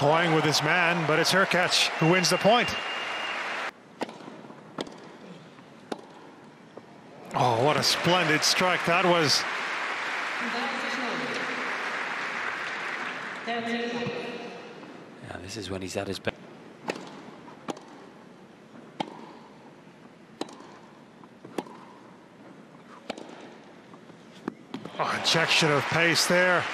toying with his man, but it's Hurkacz who wins the point. Oh, what a splendid strike that was. Yeah, this is when he's at his best. Oh, injection of pace there.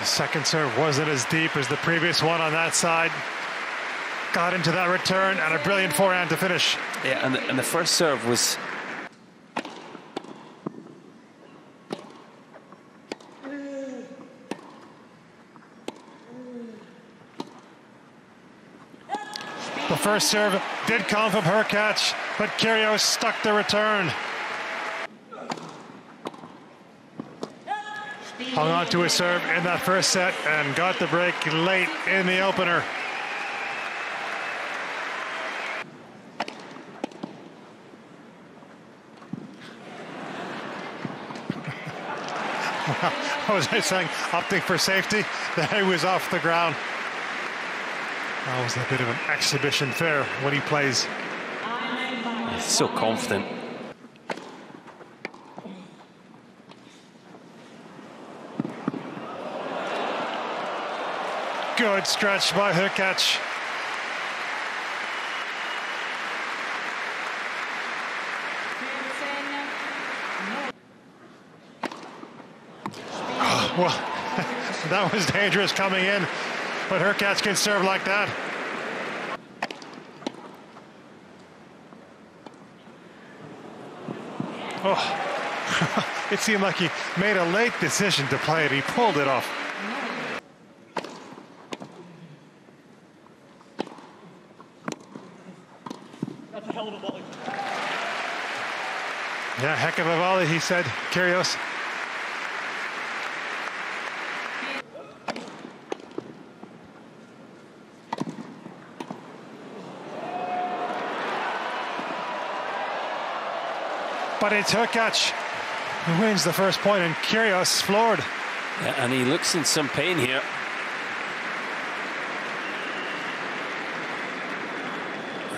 The second serve wasn't as deep as the previous one on that side. Got into that return and a brilliant forehand to finish. Yeah, and the first serve was... The first serve did come from Hurkacz, but Kyrgios stuck the return. Hung on to his serve in that first set and got the break late in the opener. What was I saying? Opting for safety? He was off the ground. That was a bit of an exhibition fair when he plays. He's so confident. Good stretch by Hurkacz. Oh, well, that was dangerous coming in, but Hurkacz can serve like that. Oh, it seemed like he made a late decision to play it. He pulled it off. That's a hell of a volley. Yeah, heck of a volley, he said, Kyrgios. But it's Hurkacz who wins the first point, and Kyrgios floored. Yeah, and he looks in some pain here.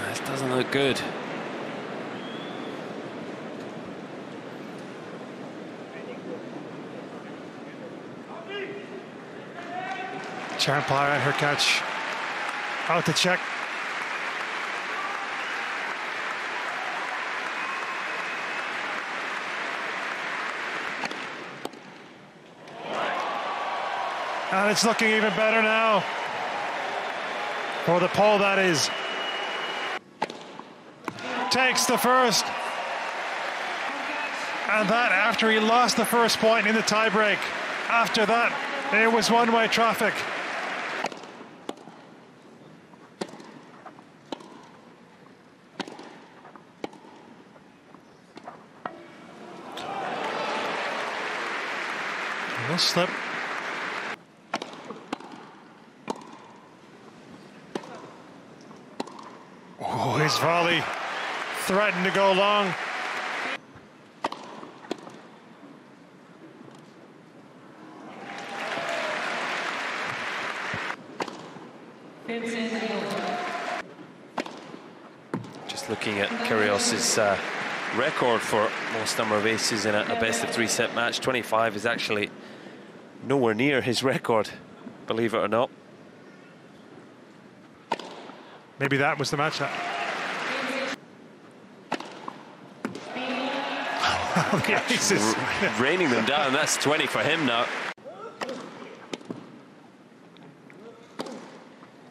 This doesn't look good. Champa and Hurkacz out to check. And it's looking even better now. For the pole, that is. Takes the first, and that after he lost the first point in the tiebreak. After that, it was one-way traffic. Little slip. Oh, his volley. Threatened to go long. Just looking at Kyrgios's record for most number of aces in a best-of-three set match. 25 is actually nowhere near his record, believe it or not. Maybe that was the match. Raining them down. That's 20 for him now.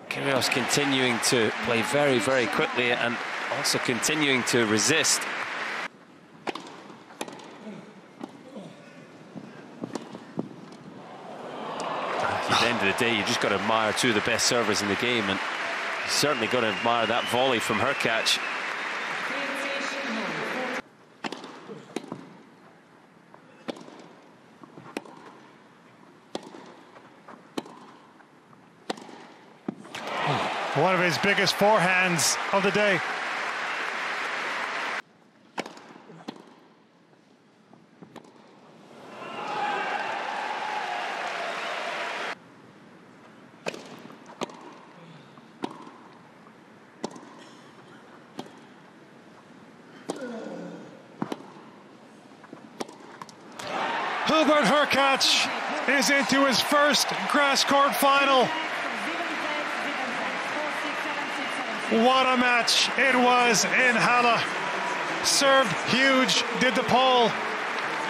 Kyrgios continuing to play very, very quickly and also continuing to resist. At the end of the day, you just got to admire two of the best servers in the game, and you certainly got to admire that volley from Hurkacz. One of his biggest forehands of the day. Hubert Hurkacz is into his first grass court final. What a match it was in Halle. Served huge, did the pole.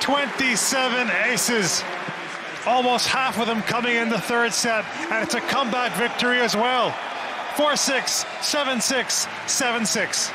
27 aces. Almost half of them coming in the third set, and it's a comeback victory as well. 4-6, 7-6, 7-6.